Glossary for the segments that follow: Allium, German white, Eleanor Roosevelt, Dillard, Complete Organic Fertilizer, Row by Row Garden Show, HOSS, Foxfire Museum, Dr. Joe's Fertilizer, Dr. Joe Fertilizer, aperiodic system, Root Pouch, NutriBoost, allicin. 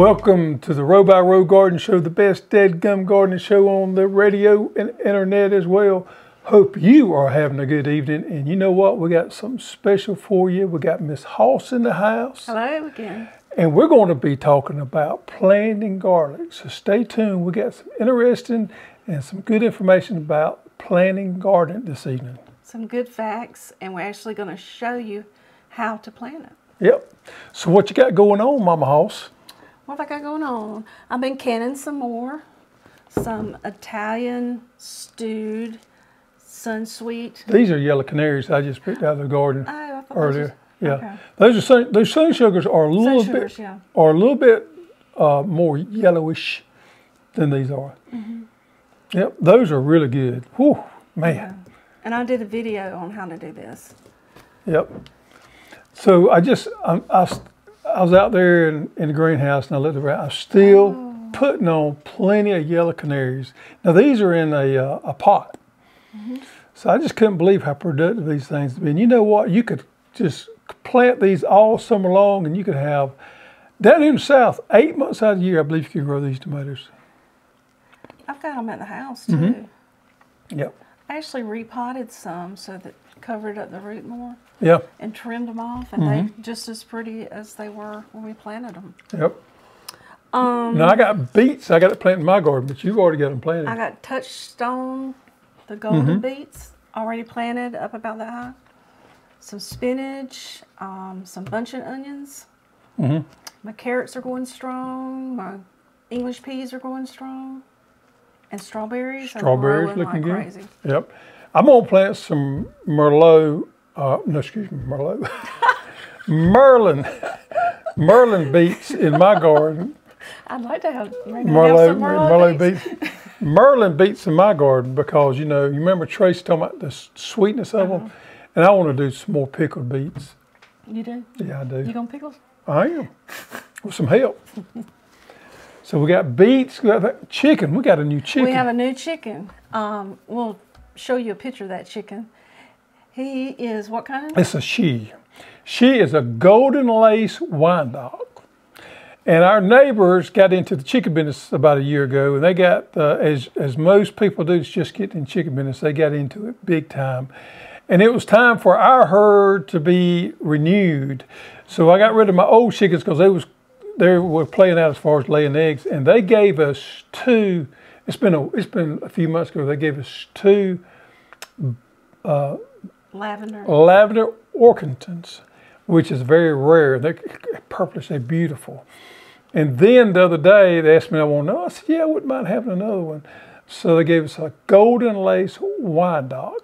Welcome to the Row by Row Garden Show, the best dead gum gardening show on the radio and internet as well. Hope you are having a good evening, and you know what? We got something special for you. We got Miss Hoss in the house. Hello again. And we're going to be talking about planting garlic, so stay tuned. We got some interesting and some good information about planting garden this evening. Some good facts, and we're actually going to show you how to plant it. Yep. So what you got going on, Mama Hoss? What I got going on? I've been canning some more, some Italian stewed sunsweet. These are yellow canaries I just picked out of the garden earlier. Yeah, okay. Those sunshugars are a little bit more yellowish than these are. Mm-hmm. Yep, those are really good. Whew, man. Yeah. And I did a video on how to do this. Yep. So I was out there in the greenhouse, and I looked around. I'm still putting on plenty of yellow canaries. Now these are in a pot. Mm-hmm. So I just couldn't believe how productive these things have been. You know what? You could just plant these all summer long, and you could have, down in the south, 8 months out of the year, I believe you can grow these tomatoes. I've got them at the house too. Mm-hmm. Yep. I actually repotted some so that covered up the root more. Yeah. And trimmed them off, and mm-hmm. they're just as pretty as they were when we planted them. Yep. Now I got beets. I got to plant in my garden, but you've already got them planted. I got touchstone, the golden mm-hmm. beets, already planted up about that high. Some spinach, some buncheon onions. Mm-hmm. My carrots are going strong. My English peas are going strong. And strawberries. Strawberries are looking like good. Crazy. Yep. I'm gonna plant some Merlot. No, excuse me, Merlot. Merlin beets in my garden. I'd like to have Merlot beets. Merlin beets in my garden because you remember Trace talking about the sweetness of them. And I want to do some more pickled beets. You do? Yeah, I do. You gonna pickles? I am. With some help. So we got beets, we got chicken. We got a new chicken. We have a new chicken. We'll show you a picture of that chicken. He is what kind? It's a she. She is a golden lace wine dog. And our neighbors got into the chicken business about a year ago, and they got, as most people do, just get in chicken business. They got into it big time. And it was time for our herd to be renewed. So I got rid of my old chickens because they were playing out as far as laying eggs. And they gave us two, it's been a few months ago, they gave us two lavender orchidons, which is very rare. They're purplish, they're beautiful. And then the other day they asked me, I want to know. I said, yeah, I wouldn't mind having another one. So they gave us a golden lace white dog.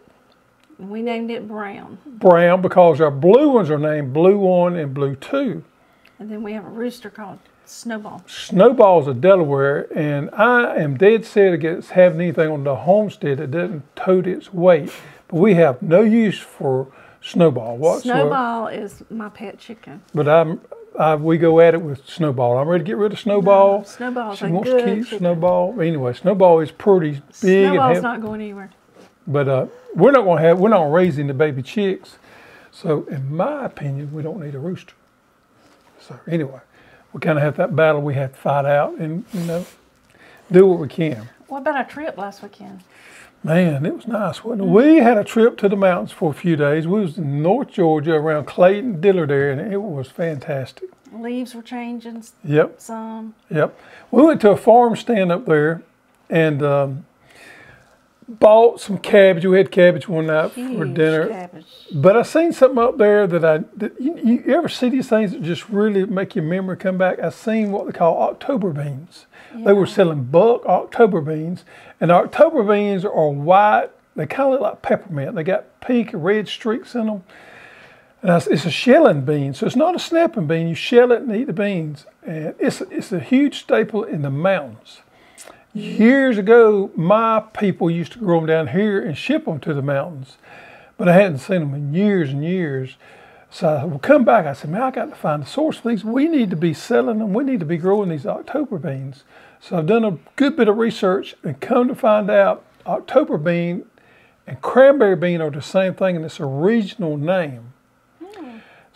We named it Brown. Brown, because our blue ones are named Blue 1 and Blue 2. And then we have a rooster called Snowball. Snowball's a Delaware, and I am dead set against having anything on the homestead that doesn't tote its weight. But we have no use for Snowball whatsoever. Snowball is my pet chicken. But we go at it with Snowball. I'm ready to get rid of Snowball. No, Snowball's a good chicken. She wants to keep Snowball. Anyway, Snowball is pretty big. Snowball's not going anywhere. But we're not raising the baby chicks, so in my opinion, we don't need a rooster. So anyway, we kind of have that battle. We have to fight out and do what we can. What about our trip last weekend? Man, it was nice, wasn't it? Mm-hmm. We had a trip to the mountains for a few days. We was in North Georgia around Clayton, Dillard area, and it was fantastic. Leaves were changing. Yep. Some. Yep. We went to a farm stand up there, and bought some cabbage. We had cabbage one night for dinner. Cabbage. But I seen something up there that you ever see these things that just really make your memory come back? I seen what they call October beans. Yeah. They were selling bulk October beans. And October beans are white. They kind of look like peppermint. They got pink and red streaks in them. And it's a shelling bean. So it's not a snapping bean. You shell it and eat the beans. And it's a huge staple in the mountains. Years ago, my people used to grow them down here and ship them to the mountains, but I hadn't seen them in years and years. So I would come back, I said, man, I got to find a source for these. We need to be selling them. We need to be growing these October beans. So I've done a good bit of research and come to find out October bean and cranberry bean are the same thing, and it's a regional name.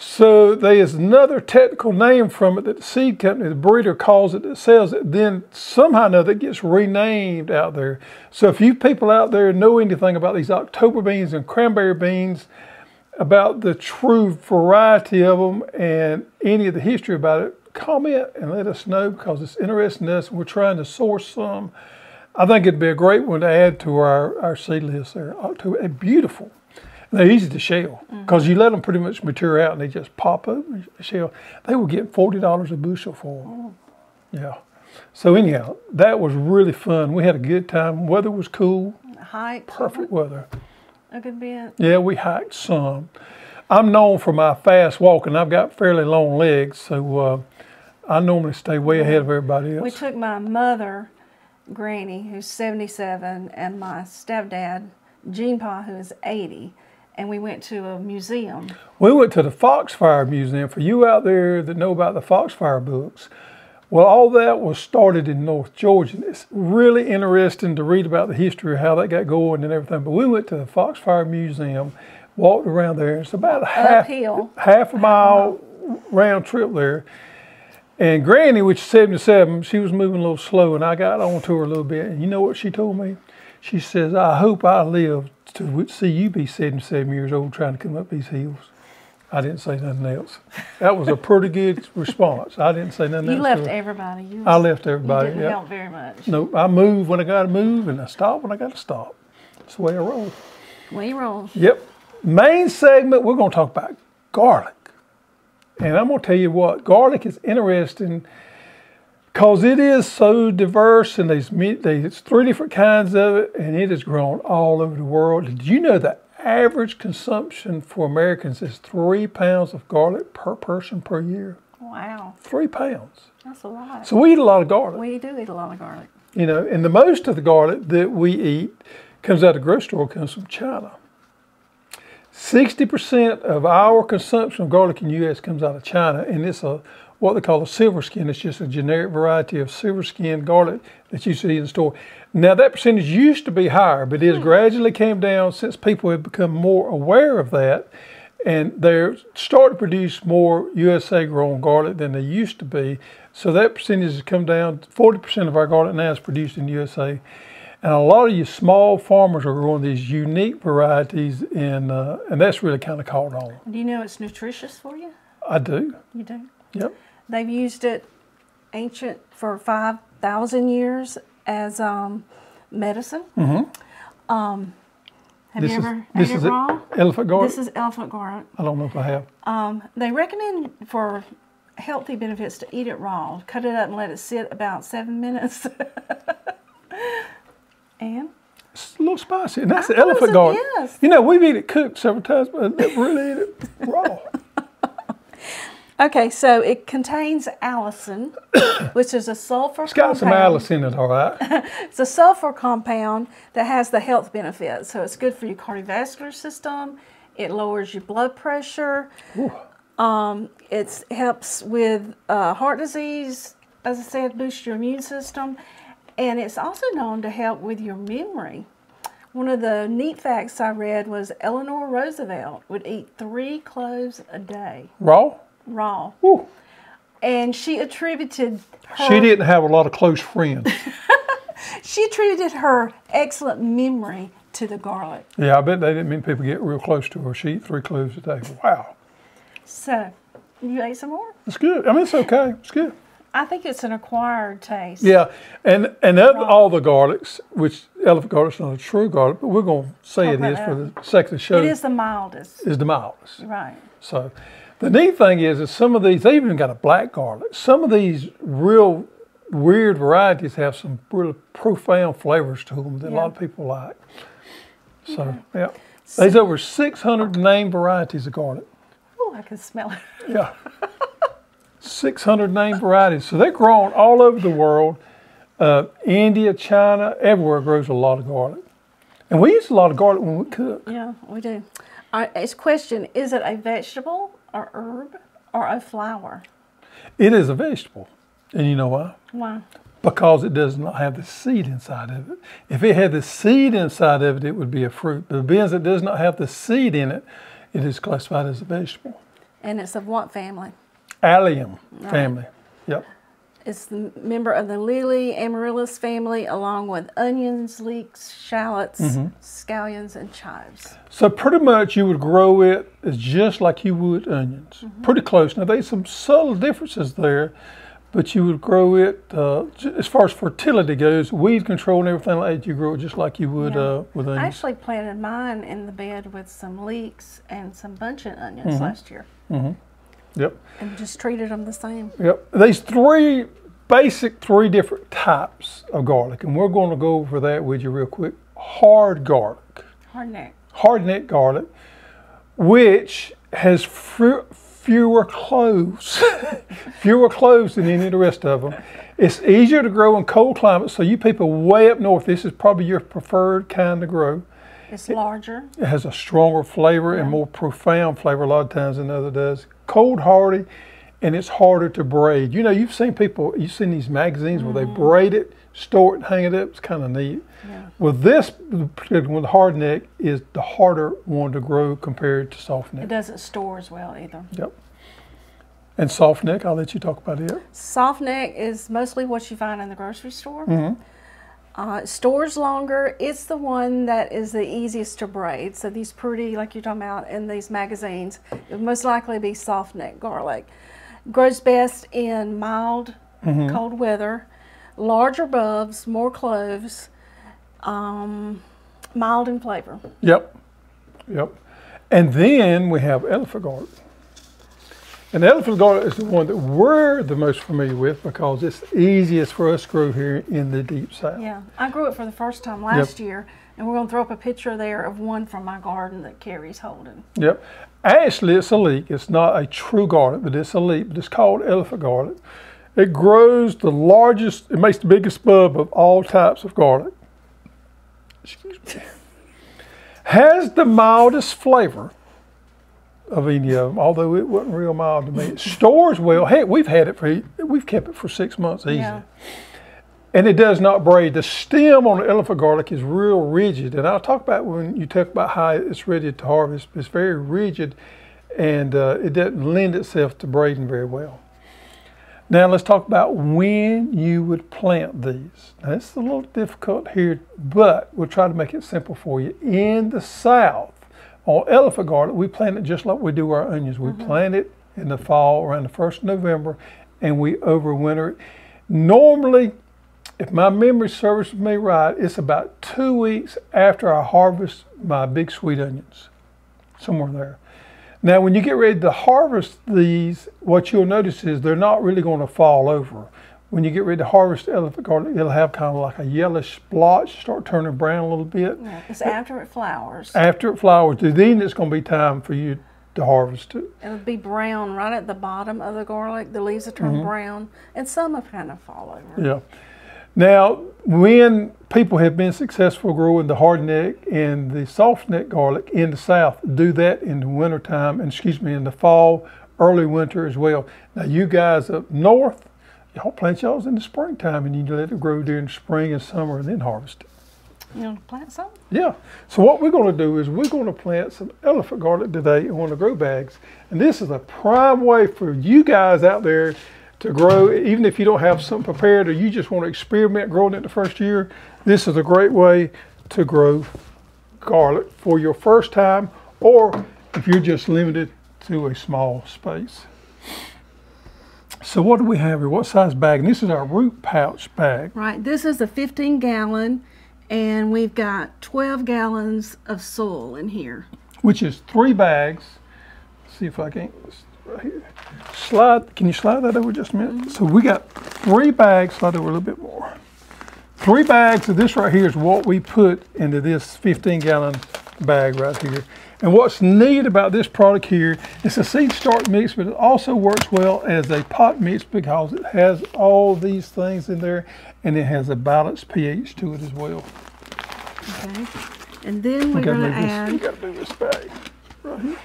So there's another technical name from it that the seed company, the breeder, calls it, that sells it. Then somehow or another it gets renamed out there. So if you people out there know anything about these October beans and cranberry beans, about the true variety of them and any of the history about it, comment and let us know, because it's interesting to us. We're trying to source some. I think it'd be a great one to add to our seed list there. October, beautiful. They're easy to shell, because you let them pretty much mature out and they just pop up and shell. They were getting $40 a bushel for them. Yeah. So anyhow, that was really fun. We had a good time. Weather was cool. Hike. Perfect weather. A good bit. Yeah, we hiked some. I'm known for my fast walking. I've got fairly long legs, so I normally stay way ahead of everybody else. We took my mother, Granny, who's 77, and my stepdad, Gene Pa, who is 80. And we went to a museum. We went to the Foxfire Museum. For you out there that know about the Foxfire books, well, all that was started in North Georgia. And it's really interesting to read about the history of how that got going and everything. But we went to the Foxfire Museum, walked around there. It's about half a mile round trip there. And Granny, which is 77, she was moving a little slow, and I got on to her a little bit. And you know what she told me? She says, "I hope I live to see you be 77 years old trying to come up these hills." I didn't say nothing else. That was a pretty good response. I didn't say nothing else. You left everybody. I left everybody. You didn't help very much. No, I move when I got to move, and I stop when I got to stop. That's the way I roll. Way you roll. Yep. Main segment, we're going to talk about garlic. And I'm going to tell you what, garlic is interesting, because it is so diverse, and there's three different kinds of it, and it is grown all over the world. Did you know that average consumption for Americans is 3 pounds of garlic per person per year? Wow. 3 pounds. That's a lot. So we eat a lot of garlic. We do eat a lot of garlic. You know, and the most of the garlic that we eat comes out of the grocery store, comes from China. 60% of our consumption of garlic in the U.S. comes out of China, and it's a what they call a silver skin. It's just a generic variety of silver skin garlic that you see in the store. Now, that percentage used to be higher, but it has gradually came down since people have become more aware of that, and they're starting to produce more USA-grown garlic than they used to be. So that percentage has come down. 40% of our garlic now is produced in the USA. And a lot of you small farmers are growing these unique varieties, and that's really kind of caught on. Do you know it's nutritious for you? I do. You do? Yep. They've used it ancient for 5,000 years as medicine. Mm-hmm. Have you ever had elephant garlic? This is elephant garlic. I don't know if I have. They recommend for healthy benefits to eat it raw. Cut it up and let it sit about 7 minutes. And? It's a little spicy, and that's the elephant garlic. Yes. You know, we've eaten it cooked several times, but I've never really eaten it raw. Okay, so it contains allicin, which is a sulfur compound. It's got some allicin in it, all right. It's a sulfur compound that has the health benefits. So it's good for your cardiovascular system. It lowers your blood pressure. It helps with heart disease, as I said, boosts your immune system. And it's also known to help with your memory. One of the neat facts I read was Eleanor Roosevelt would eat 3 cloves a day. Raw? Raw. Woo. And she attributed her... She didn't have a lot of close friends. She attributed her excellent memory to the garlic. Yeah, I bet they didn't mean people get real close to her. She ate 3 cloves a day. Wow. So, you ate some more? It's good. I mean, it's okay. It's good. I think it's an acquired taste. Yeah, and of all the garlics, which elephant garlic's not a true garlic, but we're going to say it is for the sake of the show. It is the mildest. It's the mildest. Right. So the neat thing is some of these, they even got a black garlic. Some of these real weird varieties have some really profound flavors to them that a lot of people like. So, yeah. There's over 600 named varieties of garlic. Oh, I can smell it. Yeah. 600 named varieties. So they're grown all over the world. India, China, everywhere grows a lot of garlic. And we use a lot of garlic when we cook. Yeah, we do. All right, it's question, is it a vegetable or herb or a flower? It is a vegetable. And you know why? Why? Because it does not have the seed inside of it. If it had the seed inside of it, it would be a fruit. But being that it does not have the seed in it, it is classified as a vegetable. And it's of what family? Allium family. Yep. It's a member of the lily amaryllis family, along with onions, leeks, shallots, scallions, and chives. So pretty much you would grow it just like you would onions, pretty close. Now there's some subtle differences there, but you would grow it, as far as fertility goes, weed control and everything like that, you grow it just like you would with onions. I actually planted mine in the bed with some leeks and some bunchen onions last year. Yep. And just treated them the same. Yep. These three different types of garlic, and we're going to go over that with you real quick. Hard garlic. Hardneck. Hardneck garlic, which has fewer cloves. Fewer cloves than any of the rest of them. It's easier to grow in cold climates, so you people way up north, this is probably your preferred kind to grow. It's larger. It has a stronger flavor and more profound flavor a lot of times than other does. Cold hardy, and it's harder to braid. You know, you've seen people, you've seen these magazines where they braid it, store it, and hang it up. It's kind of neat. Yeah. Well, this particular one, the hard neck, is the harder one to grow compared to soft neck. It doesn't store as well either. Yep. And soft neck, I'll let you talk about it. Soft neck is mostly what you find in the grocery store. It stores longer. It's the one that is the easiest to braid. So these pretty, like you're talking about in these magazines, it would most likely be soft neck garlic. Grows best in mild, cold weather, larger bulbs, more cloves, mild in flavor. Yep, yep. And then we have elephant garlic. And elephant garlic is the one that we're the most familiar with because it's easiest for us to grow here in the deep south. Yeah, I grew it for the first time last year, and we're going to throw up a picture there of one from my garden that Carrie's holding. Yep. Actually, it's a leek. It's not a true garlic, but it's a leek. But it's called elephant garlic. It grows the largest, it makes the biggest bulb of all types of garlic. Excuse me. Has the mildest flavor of any of them, although it wasn't real mild to me. It stores well. Hey, we've kept it for 6 months easy. Yeah. And it does not braid. The stem on the elephant garlic is real rigid, and I'll talk about when you talk about how it's ready to harvest. It's very rigid, and it doesn't lend itself to braiding very well. Now let's talk about when you would plant these. Now it's a little difficult here, but we'll try to make it simple for you. In the south, on elephant garlic, we plant it just like we do our onions. We plant it in the fall around the 1st of November, and we overwinter it. Normally, if my memory serves me right, it's about 2 weeks after I harvest my big sweet onions, somewhere there. Now, when you get ready to harvest these, what you'll notice is they're not really going to fall over. When you get ready to harvest elephant garlic, it'll have kind of like a yellowish blotch, start turning brown a little bit. Yeah, it's after it flowers. After it flowers, then it's going to be time for you to harvest it. It'll be brown right at the bottom of the garlic. The leaves will turn brown, and some have kind of fall over. Yeah. Now, when people have been successful growing the hard neck and the soft neck garlic in the south, do that in the wintertime, and excuse me, in the fall, early winter as well. Now, you guys up north, y'all plant y'all's in the springtime, and you let it grow during spring and summer and then harvest it. You want to plant some? Yeah. So what we're going to do is we're going to plant some elephant garlic today in one of the grow bags. And this is a prime way for you guys out there to grow, even if you don't have something prepared or you just want to experiment growing it the first year. This is a great way to grow garlic for your first time, or if you're just limited to a small space. So what do we have here? What size bag? And this is our root pouch bag. Right. This is a 15-gallon, and we've got 12 gallons of soil in here. Which is 3 bags. Let's see if I can right here. Slide. Can you slide that over just a minute? So we got 3 bags. Slide over a little bit more. 3 bags of this right here is what we put into this 15-gallon bag right here. And what's neat about this product here, it's a seed start mix, but it also works well as a pot mix because it has all these things in there, and it has a balanced pH to it as well. Okay, and then we're going to add... We've got to do this bag right here.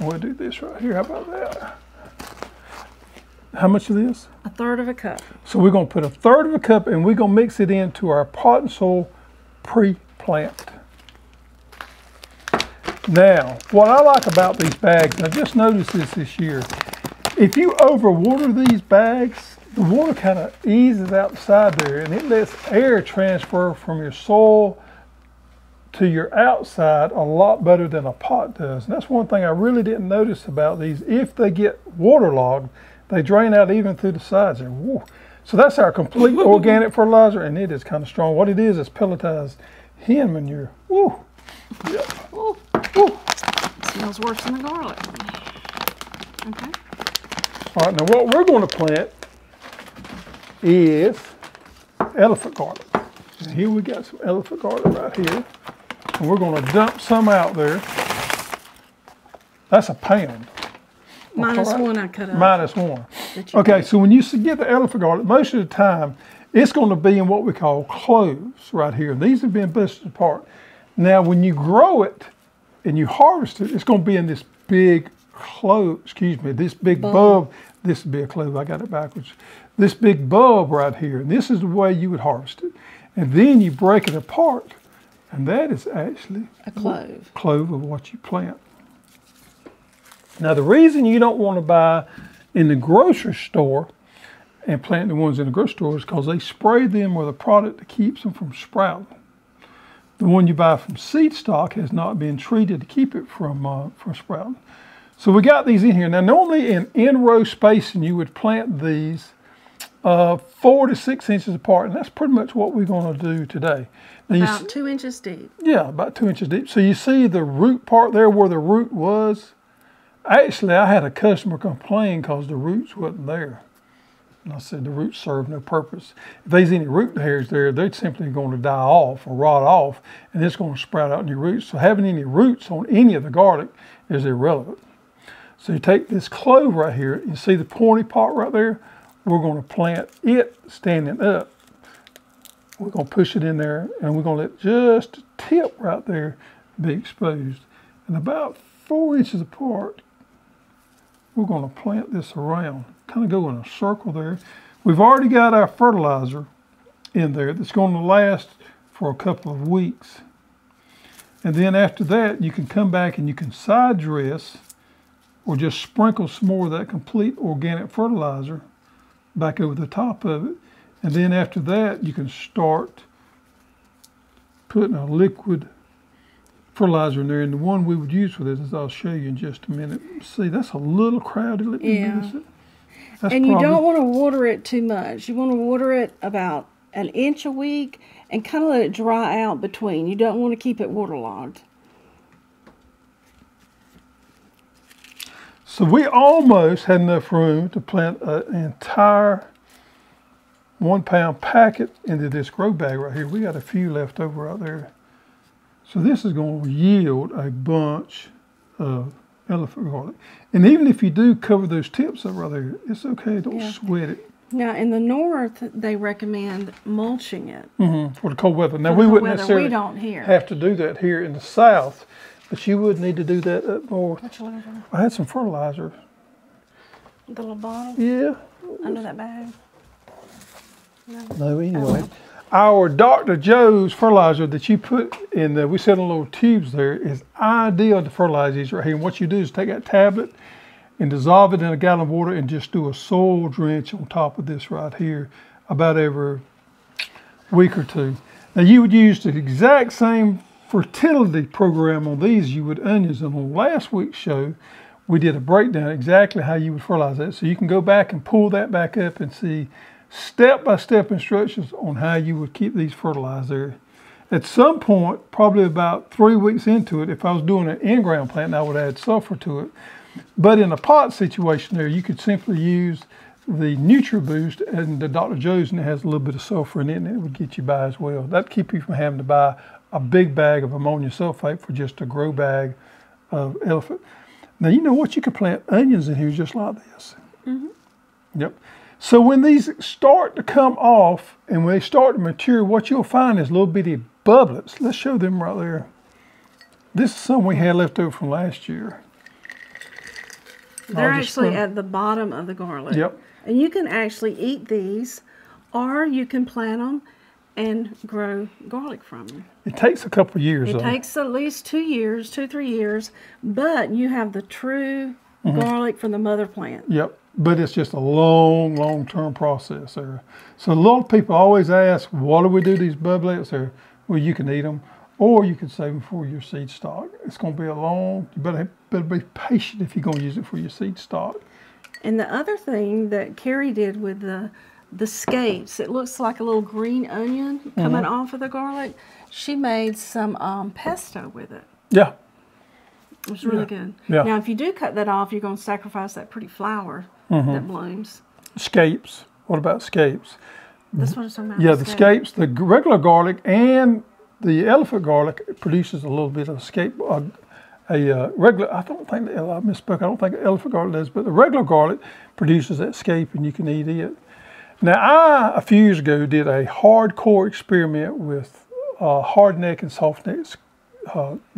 We'll do this right here. How about that? How much of this? 1/3 of a cup. So we're going to put 1/3 of a cup, and we're going to mix it into our pot and soil pre-plant. Now, what I like about these bags, I just noticed this year, if you overwater these bags, the water kind of eases out the side there and it lets air transfer from your soil to your outside a lot better than a pot does. And that's one thing I really didn't notice about these. If they get waterlogged, they drain out even through the sides. And so that's our complete organic fertilizer, and it is kind of strong. What it is pelletized hen manure. Woo! Yep. Ooh. Ooh. It smells worse than the garlic. Okay. All right, now what we're going to plant is elephant garlic. And here we got some elephant garlic right here. And we're going to dump some out there. That's a pound. Minus one I cut out. Minus one. Okay, so when you get the elephant garlic, most of the time, it's going to be in what we call cloves right here. These have been busted apart. Now, when you grow it and you harvest it, it's going to be in this big clove, excuse me, this big bulb. This would be a clove, I got it backwards. This big bulb right here, and this is the way you would harvest it. And then you break it apart, and that is actually a clove. A clove of what you plant. Now, the reason you don't want to buy in the grocery store and plant the ones in the grocery store is because they spray them with a product that keeps them from sprouting. The one you buy from seed stock has not been treated to keep it from sprouting. So we got these in here. Now, normally in in-row spacing, you would plant these 4 to 6 inches apart, and that's pretty much what we're going to do today. Now, about 2 inches deep. Yeah, about 2 inches deep. So you see the root part there where the root was? Actually, I had a customer complain because the roots wasn't there. And I said the roots serve no purpose. If there's any root hairs there, they're simply going to die off or rot off, and it's going to sprout out new roots. So having any roots on any of the garlic is irrelevant. So you take this clove right here, you see the pointy part right there? We're going to plant it standing up. We're going to push it in there, and we're going to let just the tip right there be exposed. And about 4 inches apart, we're going to plant this around. Kind of go in a circle there. We've already got our fertilizer in there that's going to last for a couple of weeks. And then after that, you can come back and you can side dress or just sprinkle some more of that complete organic fertilizer back over the top of it. And then after that, you can start putting a liquid fertilizer in there, and the one we would use for this is, I'll show you in just a minute. See, that's a little crowded. Let me do this. That's and you don't want to water it too much. You want to water it about 1 inch a week and kind of let it dry out between. You don't want to keep it waterlogged. So we almost had enough room to plant an entire 1 pound packet into this grow bag right here. We got a few left over out there. So this is going to yield a bunch of elephant garlic. And even if you do cover those tips up right there, it's okay. Don't sweat it. Now, in the north, they recommend mulching it. For the cold weather. Now, we wouldn't necessarily have to do that here in the south, but you would need to do that up north. What you looking for? I had some fertilizer. The little bottle? Yeah. Under that bag? No, anyway. Oh. Our Dr. Joe's fertilizer that you put in there, we said in little tubes there, is ideal to fertilize these right here. And what you do is take that tablet and dissolve it in a gallon of water and just do a soil drench on top of this right here about every week or two. Now, you would use the exact same fertility program on these you would onions. And on last week's show, we did a breakdown exactly how you would fertilize that. So you can go back and pull that back up and see step-by-step instructions on how you would keep these fertilized there. At some point, probably about 3 weeks into it, if I was doing an in-ground plant, I would add sulfur to it. But in a pot situation there, you could simply use the NutriBoost and the Dr. Joe's, and it has a little bit of sulfur in it, and it would get you by as well. That'd keep you from having to buy a big bag of ammonium sulfate for just a grow bag of elephant. Now, you know what? You could plant onions in here just like this. Yep. So when these start to come off and when they start to mature, what you'll find is little bitty bublets. Let's show them right there. This is some we had left over from last year. They're actually at the bottom of the garlic. Yep. And you can actually eat these, or you can plant them and grow garlic from them. It takes a couple years. It takes at least 2 years, 2-3 years, but you have the true garlic from the mother plant. Yep, but it's just a long, long-term process there. So a lot of people always ask, what do we do these bublets? Or, well, you can eat them, or you can save them for your seed stock. It's going to be a long, you better be patient if you're going to use it for your seed stock. And the other thing that Carrie did with the scapes, it looks like a little green onion coming off of the garlic. She made some pesto with it. Yeah. It was really good. Yeah. Now, if you do cut that off, you're going to sacrifice that pretty flower that blooms. Scapes. What about scapes? That's what I'm talking about. Yeah, the scapes. The regular garlic and the elephant garlic produces a little bit of scape. I don't think, I misspoke, I don't think elephant garlic does, but the regular garlic produces that scape and you can eat it. Now, I, a few years ago, did a hardcore experiment with hard neck and soft neck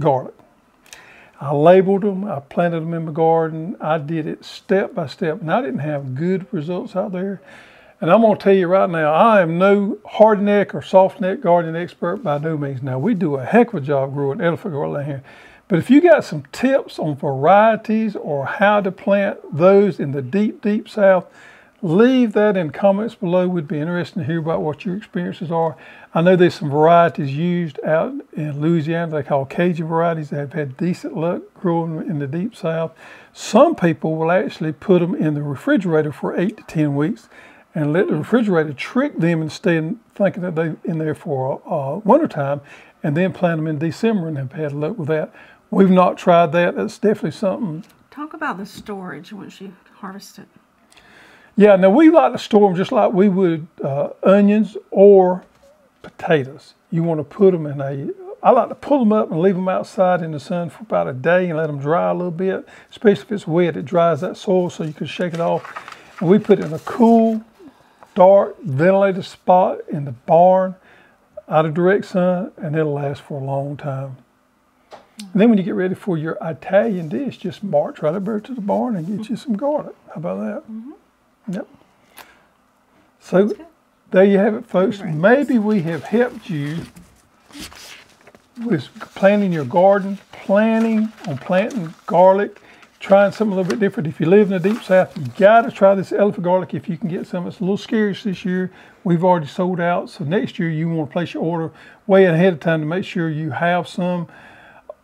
garlic. I labeled them, I planted them in my garden, I did it step by step, and I didn't have good results out there. And I'm going to tell you right now, I am no hard neck or soft neck gardening expert by no means. Now, we do a heck of a job growing elephant garlic down here. But if you got some tips on varieties or how to plant those in the deep, deep South, leave that in comments below. We'd be interested to hear about what your experiences are. I know there's some varieties used out in Louisiana they call Cajun varieties that have had decent luck growing in the deep South. Some people will actually put them in the refrigerator for 8 to 10 weeks and let the refrigerator trick them and stay in, thinking that they're in there for wintertime, and then plant them in December and have had luck with that. We've not tried that. That's definitely something. Talk about the storage once you harvest it. Yeah, now we like to store them just like we would onions or potatoes. You want to put them in a, I like to pull them up and leave them outside in the sun for about a day and let them dry a little bit. Especially if it's wet, it dries that soil so you can shake it off. And we put it in a cool, dark, ventilated spot in the barn, out of direct sun, and it'll last for a long time. And then when you get ready for your Italian dish, just march right over to the barn and get you some garlic. How about that? Yep. So there you have it, folks. Maybe we have helped you with planning your garden, planning on planting garlic, trying something a little bit different. If you live in the deep South, you got to try this elephant garlic if you can get some. It's a little scarce this year. We've already sold out. So next year you want to place your order way ahead of time to make sure you have some.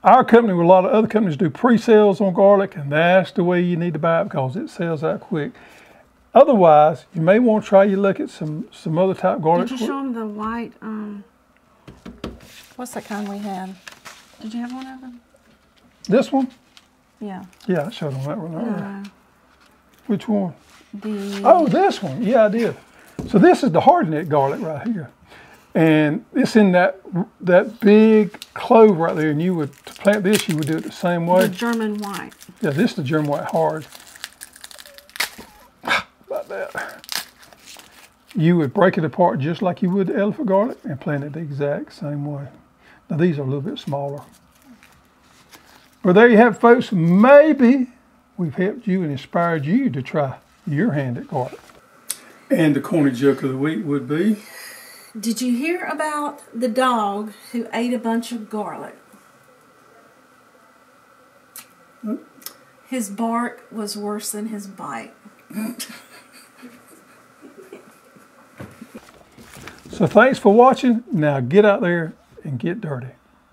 Our company, with a lot of other companies, do pre-sales on garlic, and that's the way you need to buy it because it sells out quick. Otherwise, you may want to try your look at some other type garlic. Did you show them the white, what's that kind we had? Did you have one of them? This one? Yeah. Yeah, I showed them that one. Which one? The... Oh, this one. Yeah, I did. So this is the hardneck garlic right here. And it's in that big clove right there. And you would, to plant this, you would do it the same way. The German white. Yeah, this is the German white hard. That. You would break it apart just like you would the elephant garlic and plant it the exact same way. Now these are a little bit smaller. Well, there you have it, folks. Maybe we've helped you and inspired you to try your hand at garlic. And the corny joke of the week would be... Did you hear about the dog who ate a bunch of garlic? His bark was worse than his bite. So thanks for watching. Now get out there and get dirty.